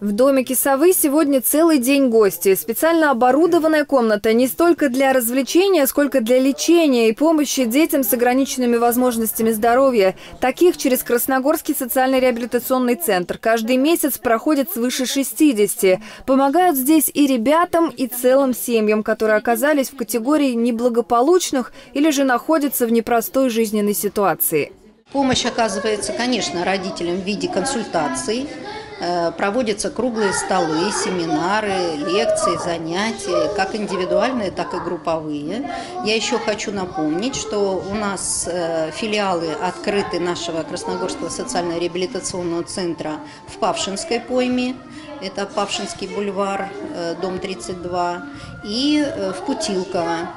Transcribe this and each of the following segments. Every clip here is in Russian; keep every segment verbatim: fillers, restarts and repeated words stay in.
В домике «Совы» сегодня целый день гости. Специально оборудованная комната не столько для развлечения, сколько для лечения и помощи детям с ограниченными возможностями здоровья. Таких через Красногорский социально-реабилитационный центр каждый месяц проходит свыше шестидесяти. Помогают здесь и ребятам, и целым семьям, которые оказались в категории неблагополучных или же находятся в непростой жизненной ситуации. Помощь оказывается, конечно, родителям в виде консультаций. Проводятся круглые столы, семинары, лекции, занятия, как индивидуальные, так и групповые. Я еще хочу напомнить, что у нас филиалы открыты нашего Красногорского социально-реабилитационного центра в Павшинской пойме, это Павшинский бульвар, дом тридцать два, и в Путилково,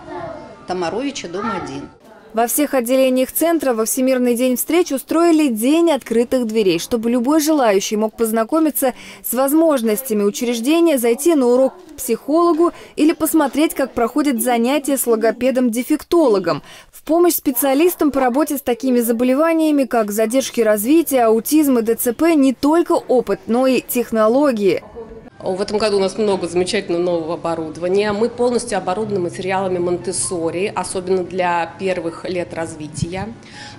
Тамаровича, дом один. Во всех отделениях центра во Всемирный день встреч устроили день открытых дверей, чтобы любой желающий мог познакомиться с возможностями учреждения, зайти на урок к психологу или посмотреть, как проходят занятия с логопедом-дефектологом. В помощь специалистам по работе с такими заболеваниями, как задержки развития, аутизм и ДЦП, не только опыт, но и технологии. В этом году у нас много замечательного нового оборудования. Мы полностью оборудованы материалами Монтессори, особенно для первых лет развития.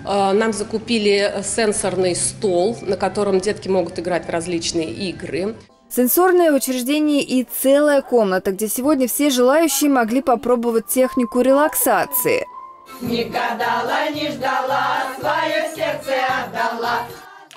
Нам закупили сенсорный стол, на котором детки могут играть в различные игры. Сенсорное учреждение и целая комната, где сегодня все желающие могли попробовать технику релаксации. Не гадала, не ждала, свое сердце отдала.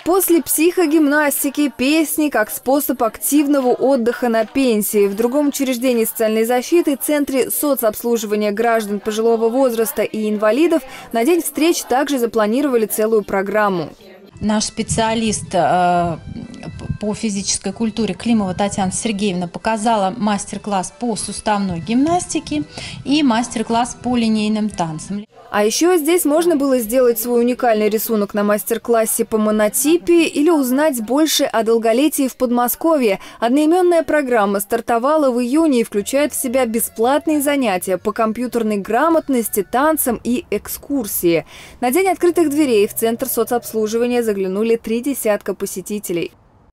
После психогимнастики, песни как способ активного отдыха на пенсии. В другом учреждении социальной защиты, Центре соцобслуживания граждан пожилого возраста и инвалидов, на день встреч также запланировали целую программу. Наш специалист э, по физической культуре Климова Татьяна Сергеевна показала мастер-класс по суставной гимнастике и мастер-класс по линейным танцам. А еще здесь можно было сделать свой уникальный рисунок на мастер-классе по монотипии или узнать больше о долголетии в Подмосковье. Одноименная программа стартовала в июне и включает в себя бесплатные занятия по компьютерной грамотности, танцам и экскурсии. На день открытых дверей в Центр соцобслуживания заглянули три десятка посетителей.